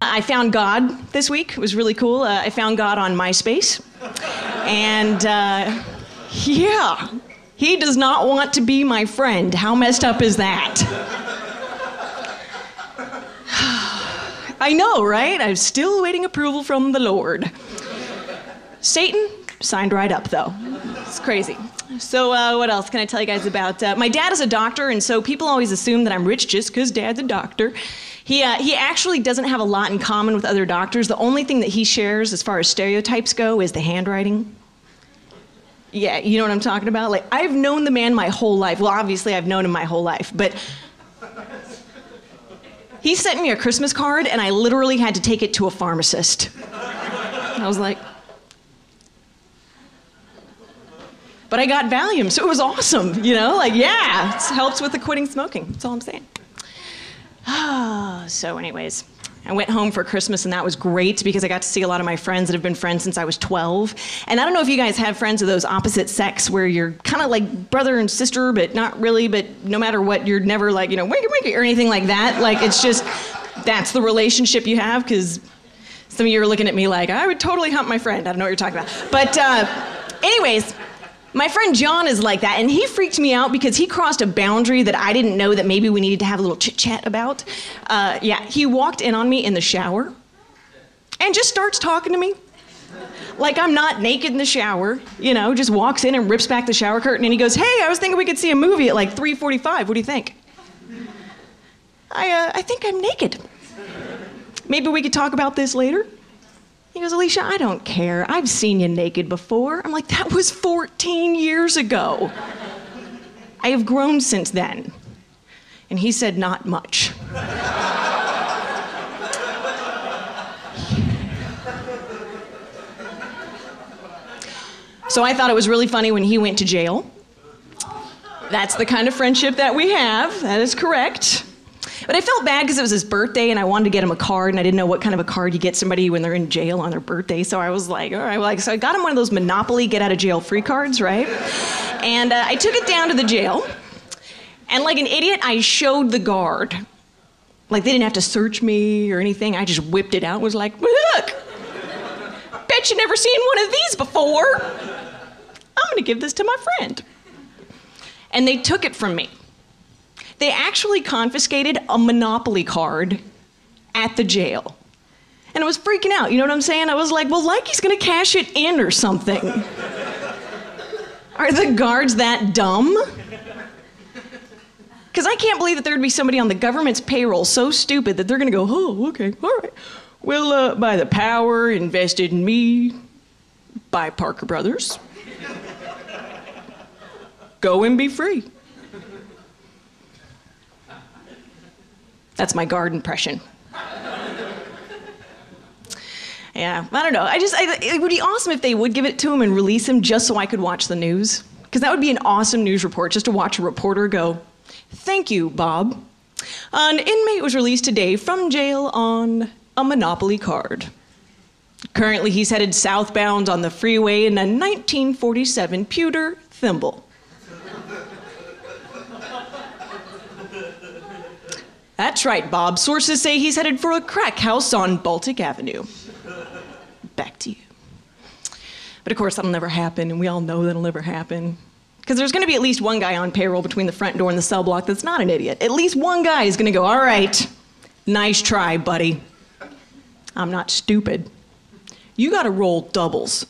I found God this week. It was really cool. I found God on MySpace. And yeah, he does not want to be my friend. How messed up is that? I know, right? I'm still waiting approval from the Lord. Satan signed right up, though. It's crazy. So what else can I tell you guys about? My dad is a doctor, and so people always assume that I'm rich just because dad's a doctor. He actually doesn't have a lot in common with other doctors. The only thing that he shares as far as stereotypes go is the handwriting. Yeah, you know what I'm talking about? Like, I've known the man my whole life. Well, obviously I've known him my whole life, but he sent me a Christmas card and I literally had to take it to a pharmacist. I was like, but I got Valium, so it was awesome, you know? Like, yeah, it helps with the quitting smoking. That's all I'm saying. So anyways, I went home for Christmas and that was great because I got to see a lot of my friends that have been friends since I was 12. And I don't know if you guys have friends of those opposite sex where you're kind of like brother and sister, but not really, but no matter what, you're never like, you know, winky winky or anything like that. Like, it's just, that's the relationship you have, because some of you are looking at me like, I would totally hump my friend. I don't know what you're talking about. But anyways, my friend John is like that, and he freaked me out because he crossed a boundary that I didn't know that maybe we needed to have a little chit-chat about. Yeah, he walked in on me in the shower and just starts talking to me. Like I'm not naked in the shower, you know, just walks in and rips back the shower curtain, and he goes, hey, I was thinking we could see a movie at like 3:45. What do you think? I think I'm naked. Maybe we could talk about this later. He goes, Alicia, I don't care. I've seen you naked before. I'm like, that was 14 years ago. I have grown since then. And he said, not much. So I thought it was really funny when he went to jail. That's the kind of friendship that we have. That is correct. But I felt bad because it was his birthday and I wanted to get him a card, and I didn't know what kind of a card you get somebody when they're in jail on their birthday. So I was like, all right, well, so I got him one of those Monopoly get out of jail free cards, right? And I took it down to the jail, and like an idiot, I showed the guard. Like they didn't have to search me or anything. I just whipped it out and was like, look, bet you never seen one of these before. I'm gonna give this to my friend. And they took it from me. They actually confiscated a Monopoly card at the jail. And I was freaking out, you know what I'm saying? I was like, well, like he's gonna cash it in or something. Are the guards that dumb? Because I can't believe that there'd be somebody on the government's payroll so stupid that they're gonna go, oh, okay, all right. Well, by the power invested in me by Parker Brothers, go and be free. That's my guard impression. Yeah, I don't know. It would be awesome if they would give it to him and release him just so I could watch the news. Because that would be an awesome news report, just to watch a reporter go, thank you, Bob. An inmate was released today from jail on a Monopoly card. Currently, he's headed southbound on the freeway in a 1947 pewter thimble. That's right, Bob. Sources say he's headed for a crack house on Baltic Avenue. Back to you. But of course, that'll never happen, and we all know that'll never happen. Because there's going to be at least one guy on payroll between the front door and the cell block that's not an idiot. At least one guy is going to go, all right, nice try, buddy. I'm not stupid. You got to roll doubles.